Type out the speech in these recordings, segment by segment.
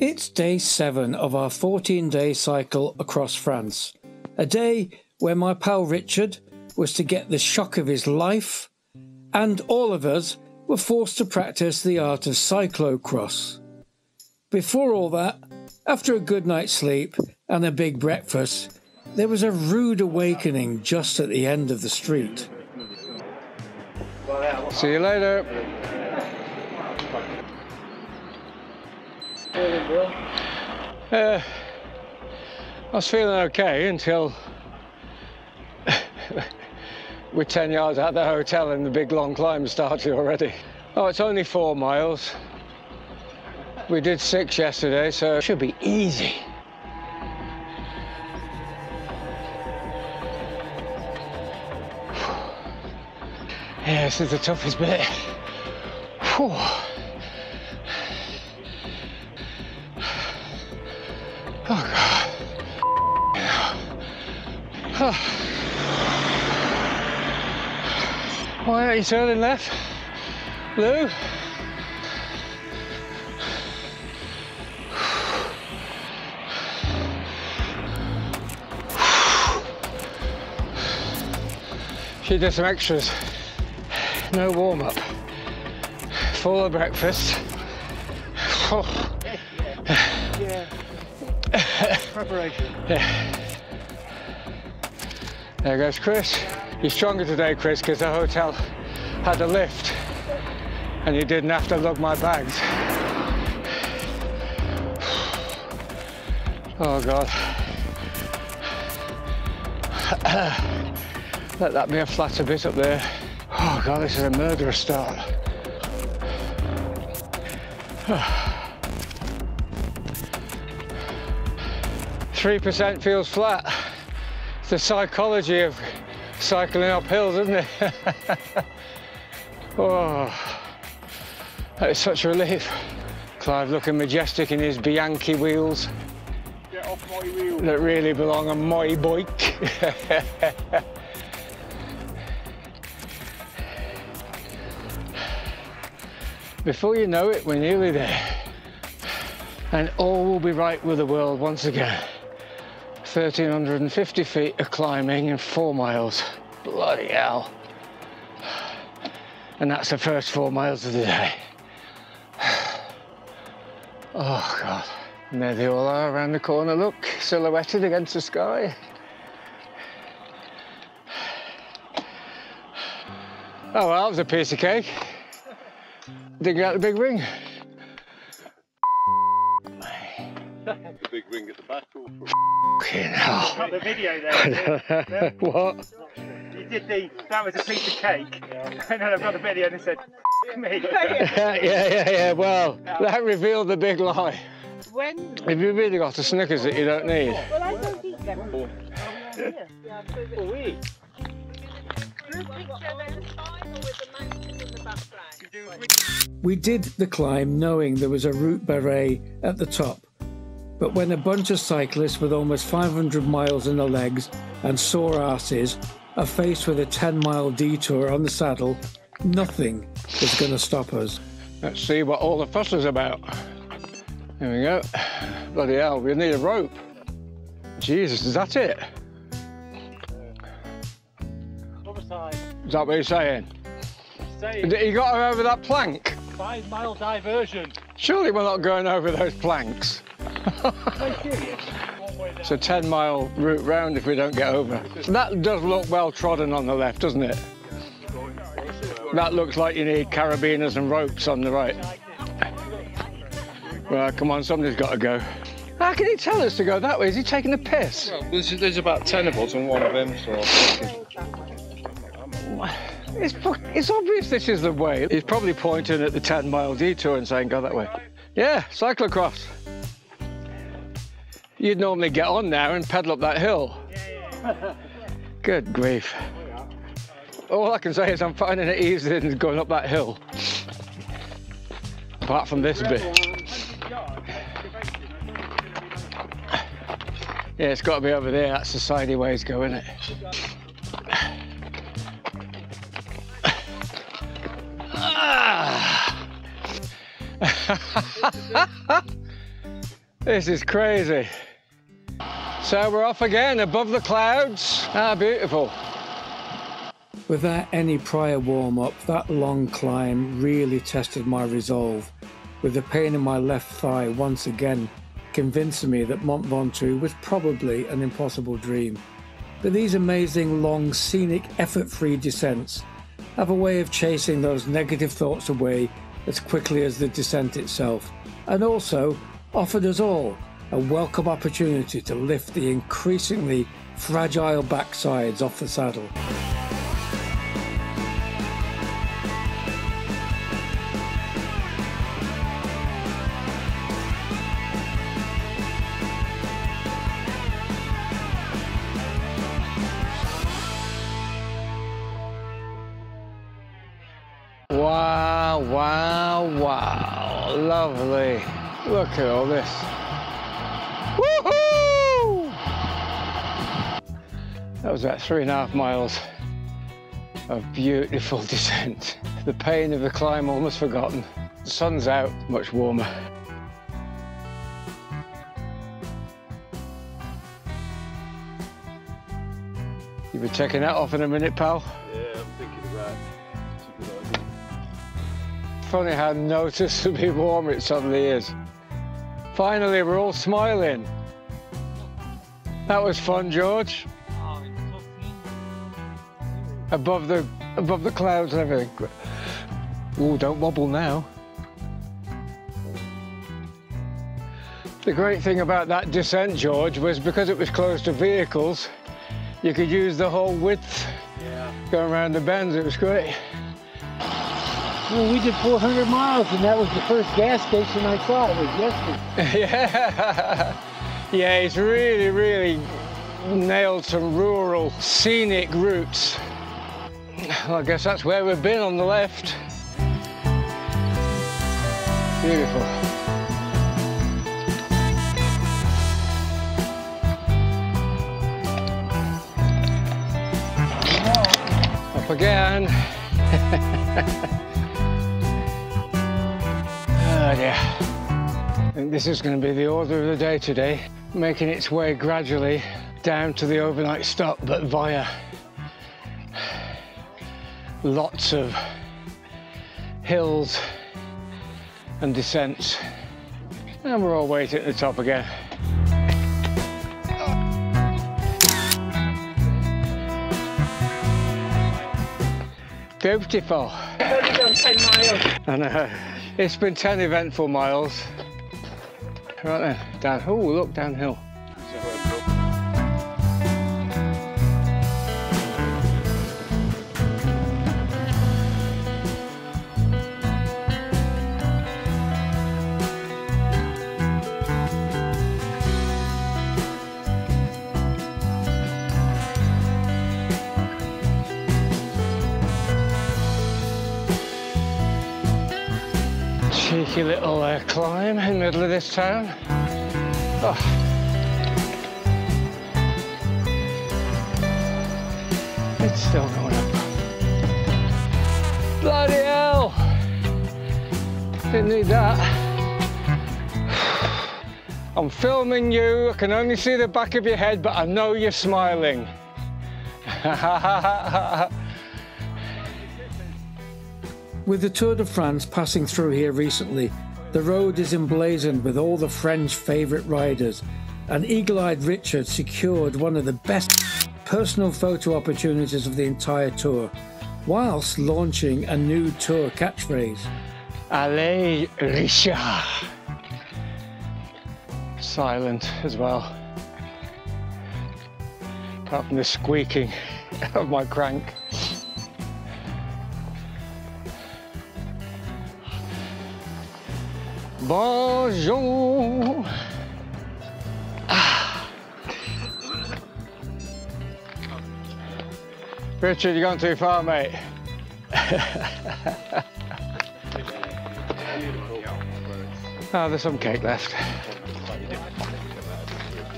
It's day 7 of our 14-day cycle across France. A day where my pal Richard was to get the shock of his life, and all of us were forced to practice the art of cyclocross. Before all that, after a good night's sleep and a big breakfast, there was a rude awakening just at the end of the street. See you later. I was feeling okay until we're 10 yards out of the hotel and the big long climb started already. Oh, it's only 4 miles. We did 6 yesterday, so it should be easy. Yeah, this is the toughest bit. Whew. Oh, God. Oh. Why aren't you turning left, Lou? She did some extras. No warm-up. Full of breakfast. Oh. Preparation. Yeah. There goes Chris. You're stronger today, Chris, because the hotel had a lift and you didn't have to lug my bags. Oh, God. Let that be a flatter bit up there. Oh, God, this is a murderous start. Oh. 3% feels flat. It's the psychology of cycling up hills, isn't it? Oh, that is such a relief. Clive looking majestic in his Bianchi wheels. Get off my wheels. That really belong on my bike. Before you know it, we're nearly there. And all will be right with the world once again. 1,350 feet of climbing in 4 miles. Bloody hell. And that's the first 4 miles of the day. Oh, God. And there they all are around the corner, look, silhouetted against the sky. Oh, well, that was a piece of cake. Didn't get the big ring. The big ring at the back. Fucking hell. Cut the video there. What? You did the, that was a piece of cake. Yeah. And then I've got the video and it said, F me. Yeah. Well, that revealed the big lie. When? Have you really got a Snickers that you don't need? Well, I don't eat them. Yeah, all week. We did the climb knowing there was a route barré at the top. But when a bunch of cyclists with almost 500 miles in their legs and sore asses are faced with a 10-mile detour on the saddle, nothing is going to stop us. Let's see what all the fuss is about. Here we go. Bloody hell, we need a rope. Jesus, is that it? Is that what you're saying? You got her over that plank? 5-mile diversion. Surely we're not going over those planks. It's a 10-mile route round if we don't get over. That does look well trodden on the left, doesn't it? That looks like you need carabiners and ropes on the right. Well, come on, somebody's got to go. How can he tell us to go that way? Is he taking a piss? Well, there's about 10 of us and one of him, so it's obvious this is the way. He's probably pointing at the 10-mile detour and saying, go that way. Yeah, cyclocross. You'd normally get on there and pedal up that hill. Yeah. Good grief. All I can say is I'm finding it easier than going up that hill. Apart from this bit. Yeah, it's got to be over there. That's the sidey ways go, isn't it? Ah. This is crazy. So we're off again above the clouds. How beautiful. Without any prior warm-up, that long climb really tested my resolve, with the pain in my left thigh once again convincing me that Mont Ventoux was probably an impossible dream. But these amazing, long, scenic, effort-free descents have a way of chasing those negative thoughts away as quickly as the descent itself, and also offered us all a welcome opportunity to lift the increasingly fragile backsides off the saddle. Wow, wow, wow, lovely. Look at all this. Woohoo! That was about 3.5 miles of beautiful descent. The pain of the climb almost forgotten. The sun's out, much warmer. You'll be taking that off in a minute, pal? Yeah, I'm thinking about it. Funny how noticeably warm it suddenly is. Finally, we're all smiling. That was fun, George. Above the clouds and everything. Ooh, don't wobble now. The great thing about that descent, George, was because it was close to vehicles, you could use the whole width going around the bends. It was great. Well, we did 400 miles, and that was the first gas station I saw. It was yesterday. Yeah, he's really, really nailed some rural, scenic routes. Well, I guess that's where we've been, on the left. Beautiful. Up again. Oh yeah. And this is going to be the order of the day today, making its way gradually down to the overnight stop, but via lots of hills and descents. And we're all waiting at the top again. Beautiful. I've only done 10 miles. I know. It's been 10 eventful miles. Right there, down. Oh, look, downhill. Cheeky little climb in the middle of this town. Oh. It's still going up. Bloody hell! Didn't need that. I'm filming you. I can only see the back of your head, but I know you're smiling. With the Tour de France passing through here recently, the road is emblazoned with all the French favourite riders, and eagle-eyed Richard secured one of the best personal photo opportunities of the entire tour, whilst launching a new tour catchphrase. Allez, Richard! Silent as well. Apart from the squeaking of my crank. Bonjour! Ah. Richard, you've gone too far, mate. Oh, there's some cake left.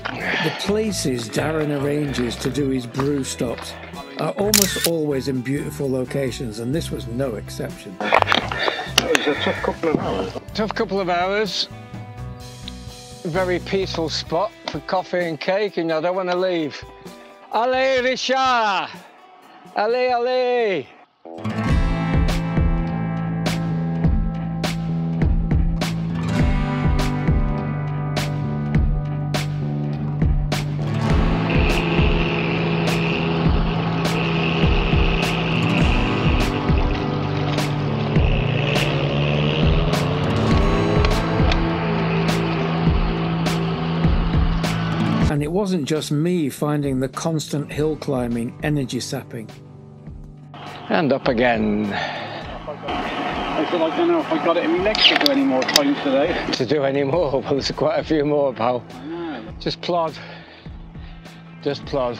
The places Darren arranges to do his brew stops are almost always in beautiful locations, and this was no exception. It was a tough couple of hours. very peaceful spot for coffee and cake, and I don't want to leave. Allez, Richard! Allez, allez! And it wasn't just me finding the constant hill climbing energy sapping. And up again. I said, I don't know if I got it in me to do any more times today. To do any more? Well, there's quite a few more, pal. No. Just plod. Just plod.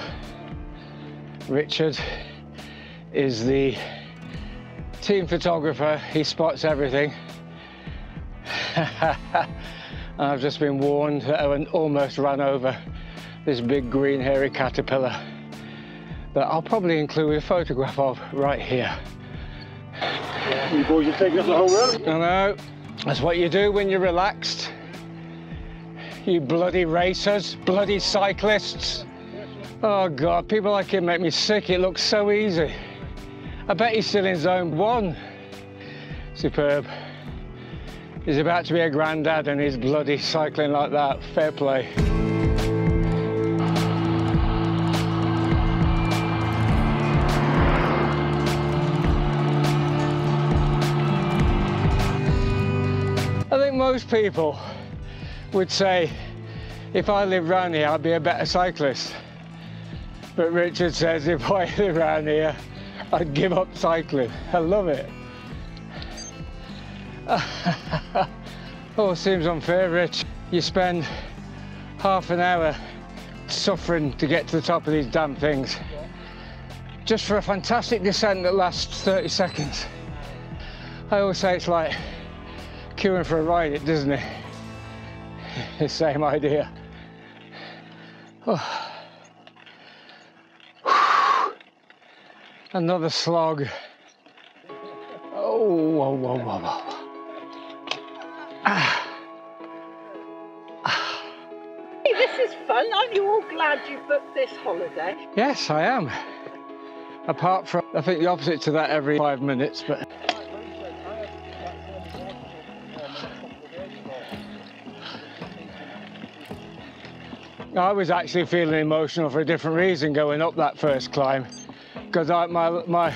Richard is the team photographer. He spots everything. I've just been warned that I almost ran over this big green hairy caterpillar that I'll probably include a photograph of right here. Yeah, you boys are taking us the whole road. I know, that's what you do when you're relaxed. You bloody racers, bloody cyclists. Oh God, people like him make me sick, it looks so easy. I bet he's still in zone one. Superb. He's about to be a granddad and he's bloody cycling like that, fair play. I think most people would say, if I lived round here, I'd be a better cyclist. But Richard says, if I lived round here, I'd give up cycling. I love it. Oh, it seems unfair, Rich. You spend half an hour suffering to get to the top of these damn things. Yeah. Just for a fantastic descent that lasts 30 seconds. I always say it's like queuing for a ride, doesn't it? The same idea. Oh. Another slog. Oh, whoa, whoa, whoa, whoa. Ah. Ah. Hey, this is fun. Aren't you all glad you booked this holiday? Yes, I am. Apart from, I think the opposite to that every 5 minutes, but... I was actually feeling emotional for a different reason going up that first climb, because my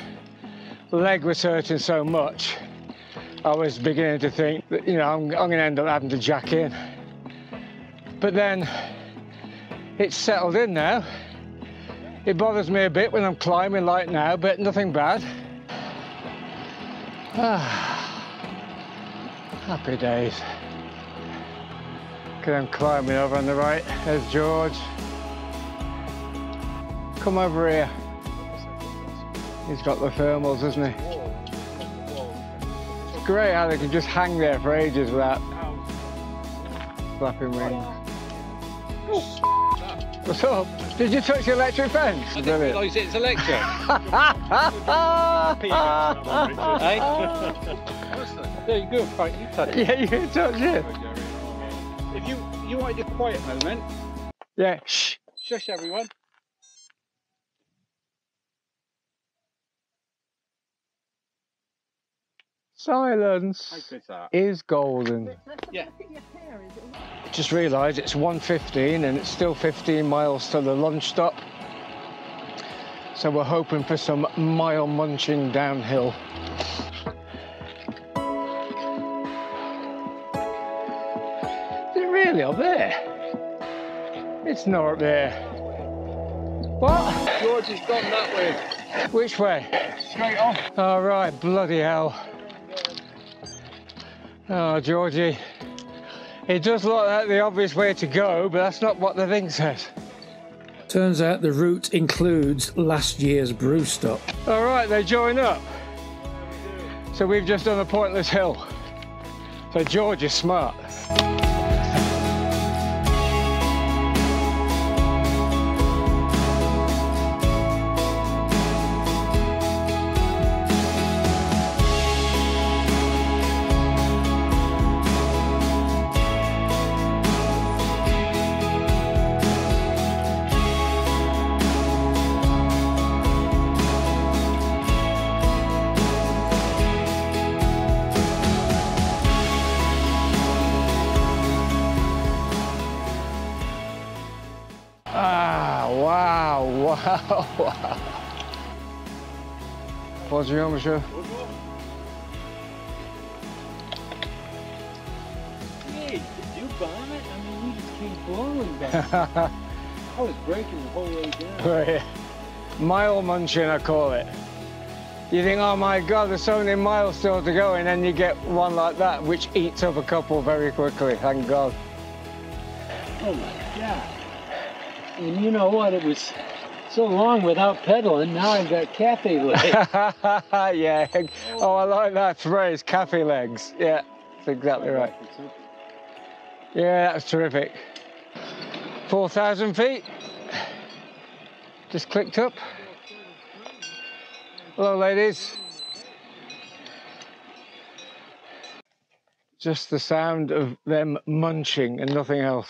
leg was hurting so much, I was beginning to think that, you know, I'm gonna end up having to jack in. But then it's settled in now. It bothers me a bit when I'm climbing like now, but nothing bad. Ah, happy days. Look at them climbing over on the right. There's George. Come over here. He's got the thermals, hasn't he? It's great how they can just hang there for ages without flapping wings. Oh, what's up? Did you touch the electric fence? I didn't realise it's electric. There you go, Frank, you touch it. Yeah, you can touch it. If you wanted a quiet moment. Yeah, shh. Shush, everyone. Silence is golden. Yeah. Just realised it's 1:15 and it's still 15 miles to the lunch stop. So we're hoping for some mile munching downhill. Is it really up there? It's not up there. What? George has gone that way. Which way? Straight off. All right, bloody hell. Oh, Georgie, it does look like the obvious way to go, but that's not what the thing says. Turns out the route includes last year's brew stop. All right, they join up. So we've just done a pointless hill. So George is smart. Ah, wow. Bonjour, monsieur. Bonjour. Hey, did you bomb it? I mean, you just keep blowing back. I was breaking the whole way down. Right. Mile munching, I call it. You think, oh my God, there's so many miles still to go, and then you get one like that, which eats up a couple very quickly, thank God. Oh my God. And you know what, it was so long without pedaling, now I've got cafe legs. Yeah, oh, I like that phrase, cafe legs. Yeah, that's exactly right. Yeah, that's terrific. 4,000 feet, just clicked up. Hello, ladies. Just the sound of them munching and nothing else.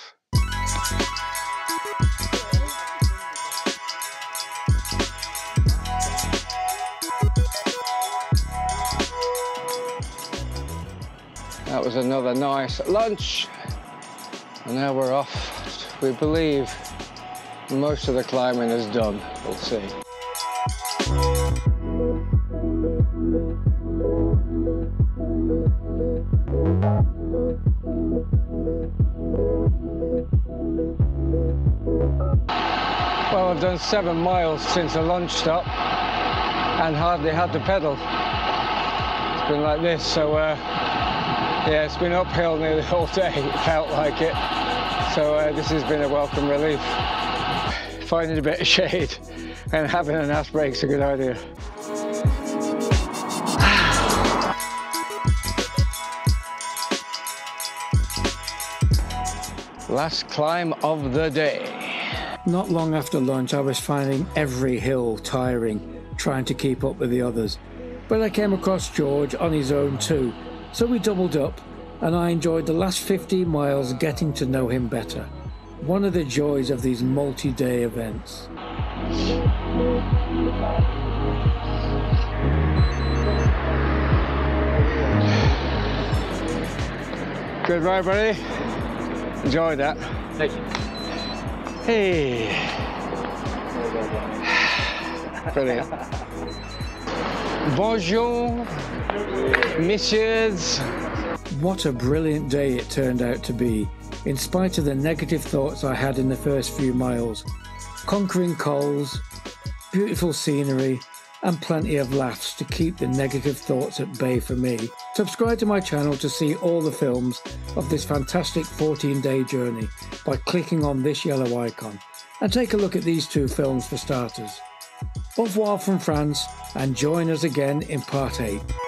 That was another nice lunch. And now we're off. We believe most of the climbing is done. We'll see. Well, I've done 7 miles since the lunch stop and hardly had to pedal. It's been like this, so yeah, it's been uphill nearly all day, it felt like it. So this has been a welcome relief. Finding a bit of shade and having an ass break's a good idea. Last climb of the day. Not long after lunch, I was finding every hill tiring, trying to keep up with the others. But I came across George on his own too. So we doubled up, and I enjoyed the last 15 miles getting to know him better. One of the joys of these multi-day events. Good ride, buddy. Enjoy that. Thank you. Hey. Brilliant. Bonjour. Messieurs. What a brilliant day it turned out to be, in spite of the negative thoughts I had in the first few miles. Conquering coals, beautiful scenery, and plenty of laughs to keep the negative thoughts at bay for me. Subscribe to my channel to see all the films of this fantastic 14-day journey by clicking on this yellow icon. And take a look at these two films for starters. Au revoir from France, and join us again in part 8.